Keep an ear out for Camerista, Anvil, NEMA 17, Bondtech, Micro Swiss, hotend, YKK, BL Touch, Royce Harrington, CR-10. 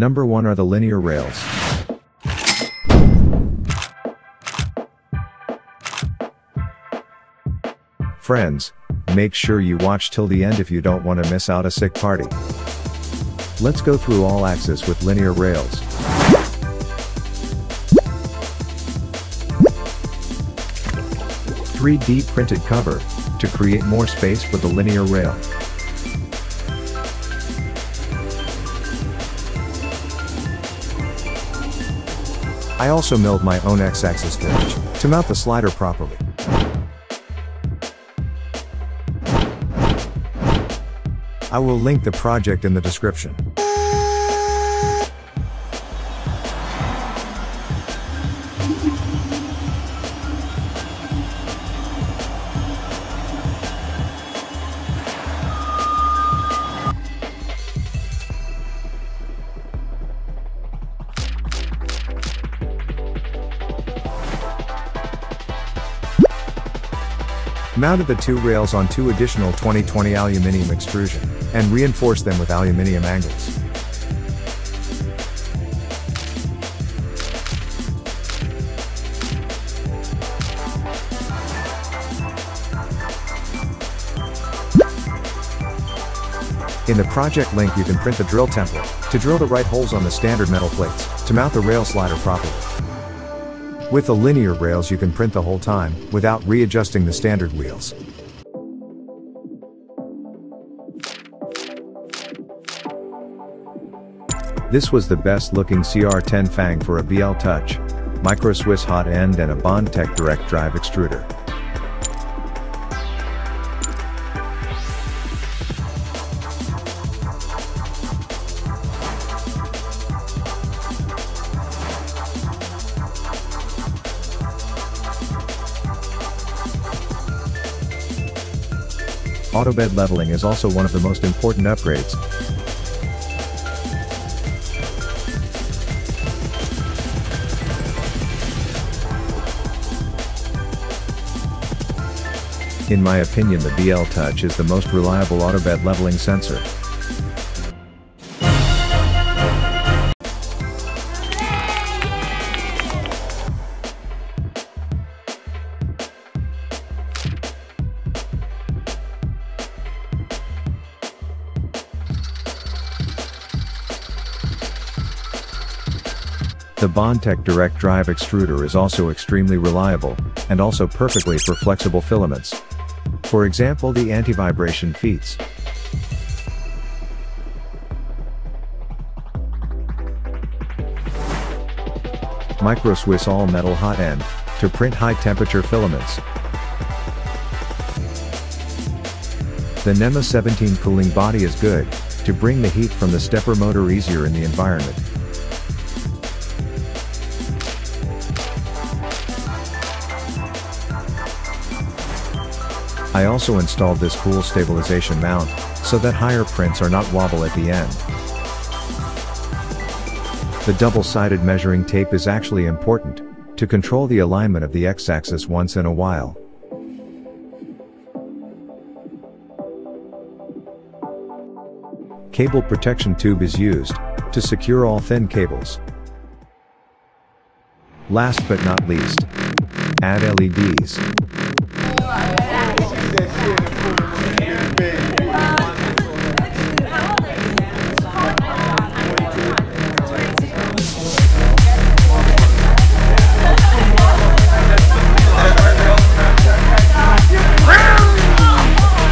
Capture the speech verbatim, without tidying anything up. Number one are the linear rails. Friends, make sure you watch till the end if you don't want to miss out a sick party. Let's go through all axes with linear rails. three D printed cover, to create more space for the linear rail. I also milled my own x-axis finish, to mount the slider properly. I will link the project in the description. Mounted the two rails on two additional twenty twenty aluminium extrusion, and reinforced them with aluminium angles. In the project link you can print the drill template, to drill the right holes on the standard metal plates, to mount the rail slider properly. With the linear rails you can print the whole time, without readjusting the standard wheels. This was the best looking C R ten fang for a B L Touch, Micro Swiss hot end and a Bondtech direct drive extruder. Autobed leveling is also one of the most important upgrades. In my opinion, the B L Touch is the most reliable autobed leveling sensor. The Bondtech direct drive extruder is also extremely reliable, and also perfectly for flexible filaments. For example, the anti-vibration feeds. Micro Swiss all-metal hot end, to print high-temperature filaments. The NEMA seventeen cooling body is good, to bring the heat from the stepper motor easier in the environment. I also installed this cool stabilization mount, so that higher prints are not wobble at the end. The double-sided measuring tape is actually important, to control the alignment of the x-axis once in a while. Cable protection tube is used, to secure all thin cables. Last but not least, add L E Ds. That's it.